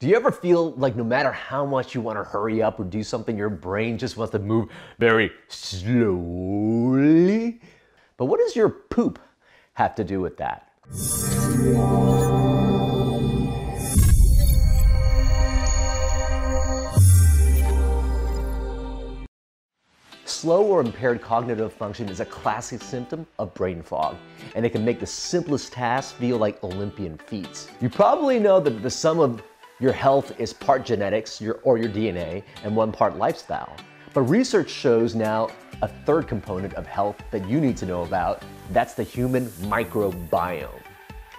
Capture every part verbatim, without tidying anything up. Do you ever feel like no matter how much you want to hurry up or do something, your brain just wants to move very slowly? But what does your poop have to do with that? Slow or impaired cognitive function is a classic symptom of brain fog, and it can make the simplest tasks feel like Olympian feats. You probably know that the sum of your health is part genetics your, or your D N A and one part lifestyle. But research shows now a third component of health that you need to know about. That's the human microbiome.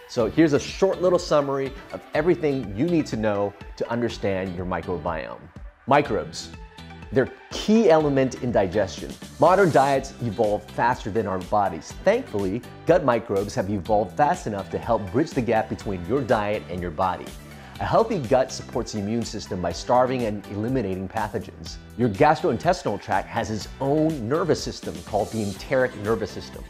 So here's a short little summary of everything you need to know to understand your microbiome. Microbes, they're a key element in digestion. Modern diets evolve faster than our bodies. Thankfully, gut microbes have evolved fast enough to help bridge the gap between your diet and your body. A healthy gut supports the immune system by starving and eliminating pathogens. Your gastrointestinal tract has its own nervous system called the enteric nervous system,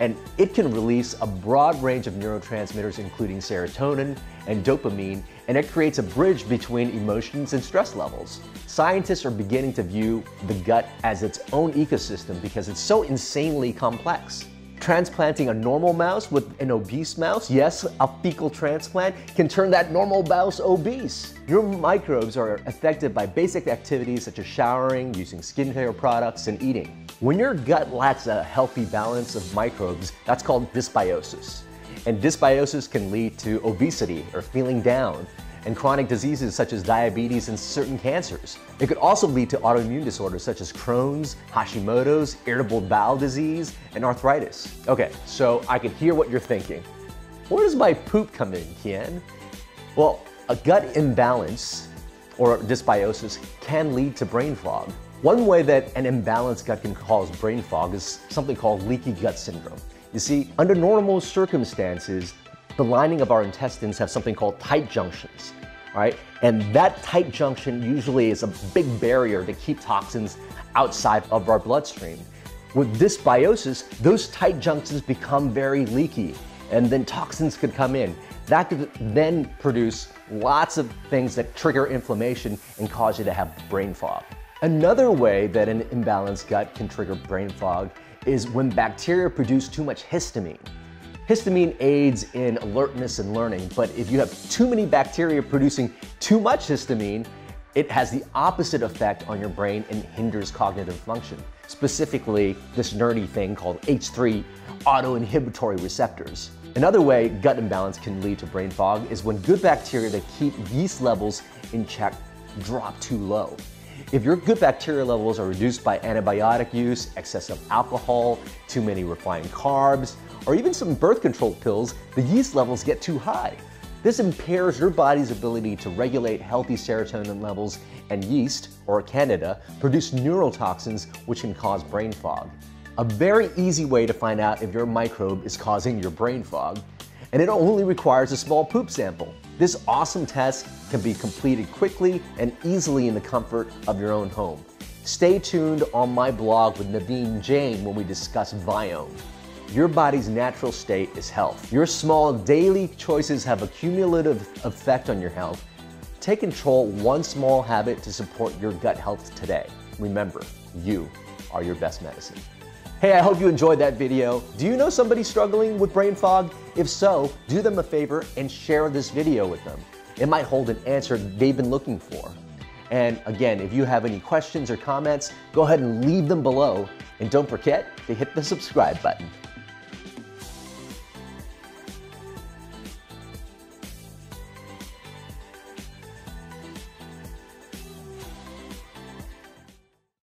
and it can release a broad range of neurotransmitters including serotonin and dopamine, and it creates a bridge between emotions and stress levels. Scientists are beginning to view the gut as its own ecosystem because it's so insanely complex. Transplanting a normal mouse with an obese mouse, yes, a fecal transplant, can turn that normal mouse obese. Your microbes are affected by basic activities such as showering, using skincare products, and eating. When your gut lacks a healthy balance of microbes, that's called dysbiosis. And dysbiosis can lead to obesity or feeling down, and chronic diseases such as diabetes and certain cancers. It could also lead to autoimmune disorders such as Crohn's, Hashimoto's, irritable bowel disease, and arthritis. Okay, so I can hear what you're thinking. Where does my poop come in, Kian? Well, a gut imbalance or dysbiosis can lead to brain fog. One way that an imbalanced gut can cause brain fog is something called leaky gut syndrome. You see, under normal circumstances, the lining of our intestines have something called tight junctions, all right? And that tight junction usually is a big barrier to keep toxins outside of our bloodstream. With dysbiosis, those tight junctions become very leaky, and then toxins could come in. That could then produce lots of things that trigger inflammation and cause you to have brain fog. Another way that an imbalanced gut can trigger brain fog is when bacteria produce too much histamine. Histamine aids in alertness and learning, but if you have too many bacteria producing too much histamine, it has the opposite effect on your brain and hinders cognitive function, specifically this nerdy thing called H three auto-inhibitory receptors. Another way gut imbalance can lead to brain fog is when good bacteria that keep yeast levels in check drop too low. If your good bacteria levels are reduced by antibiotic use, excessive alcohol, too many refined carbs, or even some birth control pills, the yeast levels get too high. This impairs your body's ability to regulate healthy serotonin levels, and yeast, or candida, produce neurotoxins which can cause brain fog. A very easy way to find out if your microbe is causing your brain fog, and it only requires a small poop sample. This awesome test can be completed quickly and easily in the comfort of your own home. Stay tuned on my blog with Naveen Jain when we discuss Viome. Your body's natural state is health. Your small daily choices have a cumulative effect on your health. Take control one small habit to support your gut health today. Remember, you are your best medicine. Hey, I hope you enjoyed that video. Do you know somebody struggling with brain fog? If so, do them a favor and share this video with them. It might hold an answer they've been looking for. And again, if you have any questions or comments, go ahead and leave them below. And don't forget to hit the subscribe button.